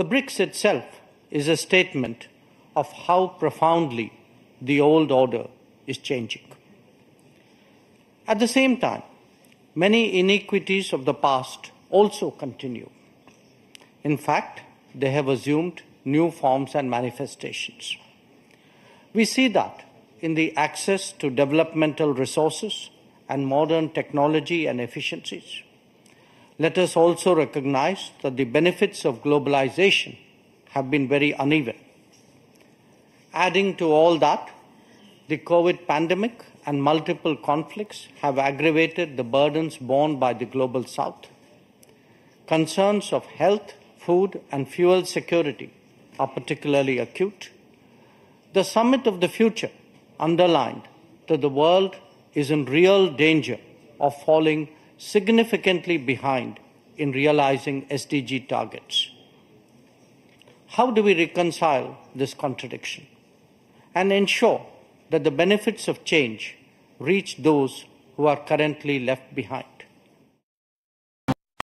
The BRICS itself is a statement of how profoundly the old order is changing. At the same time, many inequities of the past also continue. In fact, they have assumed new forms and manifestations. We see that in the access to developmental resources and modern technology and efficiencies. Let us also recognize that the benefits of globalization have been very uneven. Adding to all that, the COVID pandemic and multiple conflicts have aggravated the burdens borne by the Global South. Concerns of health, food, and fuel security are particularly acute. The Summit of the Future underlined that the world is in real danger of falling significantly behind in realizing SDG targets. How do we reconcile this contradiction and ensure that the benefits of change reach those who are currently left behind?